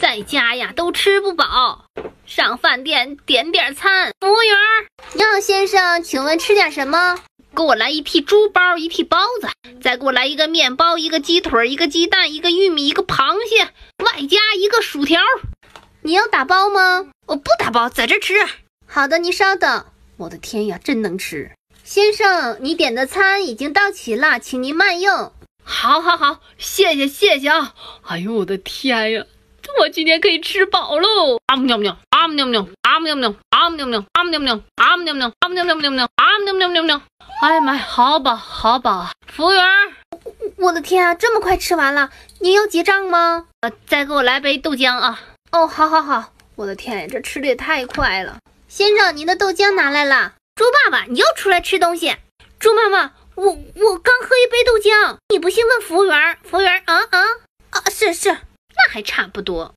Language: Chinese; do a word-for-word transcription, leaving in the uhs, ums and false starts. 在家呀都吃不饱，上饭店点点餐。服务员，杨先生，请问吃点什么？给我来一屉猪包，一屉包子，再给我来一个面包，一个鸡腿，一个鸡蛋，一个玉米，一个螃蟹，外加一个薯条。你要打包吗？我不打包，在这吃。好的，你稍等。我的天呀，真能吃！先生，你点的餐已经到齐了，请您慢用。好，好，好，谢谢，谢谢啊！哎呦，我的天呀！我今天可以吃饱喽！啊喵喵，啊喵喵，啊喵喵，啊喵喵，啊喵喵，啊喵喵，啊喵喵喵喵，啊喵喵喵喵！哎呀妈呀，好饱，好饱啊！服务员，我的天啊，这么快吃完了？您要结账吗？呃，再给我来杯豆浆啊！哦，好，好，好！我的天呀，这吃的也太快了！先生，您的豆浆拿来了。猪爸爸，你又出来吃东西？猪妈妈，我我刚喝一杯豆浆，你不信问服务员？服务员，啊啊啊！是是。那还差不多。